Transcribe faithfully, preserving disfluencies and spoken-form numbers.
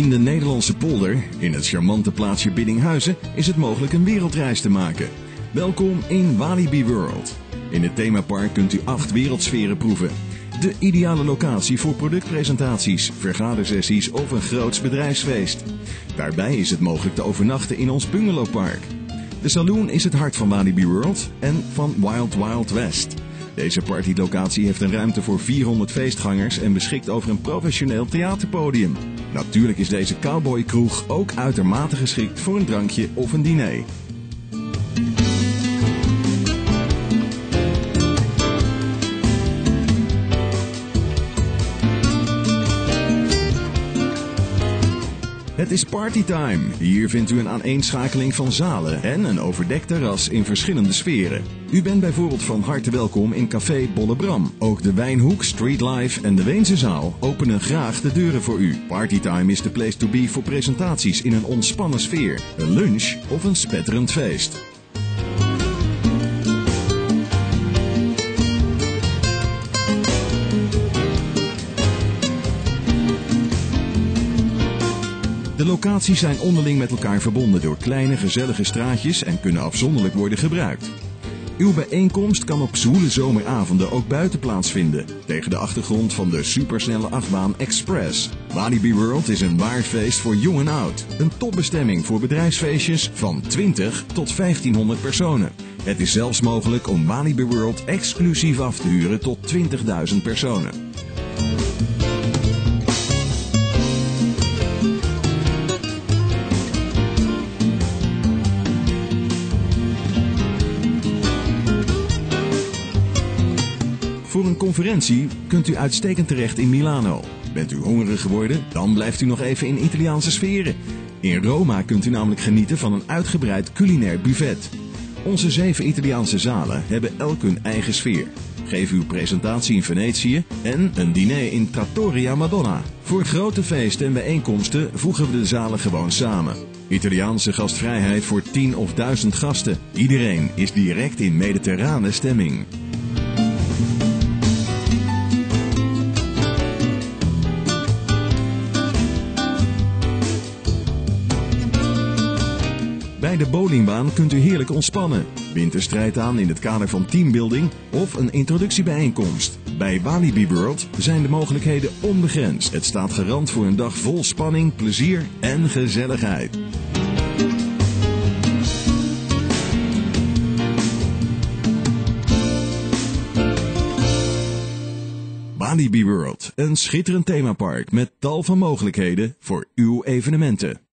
in de Nederlandse polder, in het charmante plaatsje Biddinghuizen, is het mogelijk een wereldreis te maken. Welkom in Walibi World. In het themapark kunt u acht wereldsferen proeven. De ideale locatie voor productpresentaties, vergadersessies of een groots bedrijfsfeest. Daarbij is het mogelijk te overnachten in ons bungalowpark. De Saloon is het hart van Walibi World en van Wild Wild West. Deze partylocatie heeft een ruimte voor vierhonderd feestgangers en beschikt over een professioneel theaterpodium. Natuurlijk is deze cowboykroeg ook uitermate geschikt voor een drankje of een diner. Het is partytime. Hier vindt u een aaneenschakeling van zalen en een overdekt terras in verschillende sferen. U bent bijvoorbeeld van harte welkom in Café Bolle Bram. Ook de Wijnhoek, Streetlife en de Weense Zaal openen graag de deuren voor u. Partytime is de place to be voor presentaties in een ontspannen sfeer, een lunch of een spetterend feest. De locaties zijn onderling met elkaar verbonden door kleine gezellige straatjes en kunnen afzonderlijk worden gebruikt. Uw bijeenkomst kan op zwoele zomeravonden ook buiten plaatsvinden, tegen de achtergrond van de supersnelle achtbaan Express. Walibi World is een waar feest voor jong en oud. Een topbestemming voor bedrijfsfeestjes van twintig tot vijftienhonderd personen. Het is zelfs mogelijk om Walibi World exclusief af te huren tot twintigduizend personen. Voor een conferentie kunt u uitstekend terecht in Milano. Bent u hongerig geworden? Dan blijft u nog even in Italiaanse sferen. In Roma kunt u namelijk genieten van een uitgebreid culinair buffet. Onze zeven Italiaanse zalen hebben elk hun eigen sfeer. Geef uw presentatie in Venetië en een diner in Trattoria Madonna. Voor grote feesten en bijeenkomsten voegen we de zalen gewoon samen. Italiaanse gastvrijheid voor tien of duizend gasten. Iedereen is direct in mediterrane stemming. Bij de bowlingbaan kunt u heerlijk ontspannen. Winterstrijd aan in het kader van teambuilding of een introductiebijeenkomst. Bij Walibi World zijn de mogelijkheden onbegrensd. Het staat garant voor een dag vol spanning, plezier en gezelligheid. Walibi World, een schitterend themapark met tal van mogelijkheden voor uw evenementen.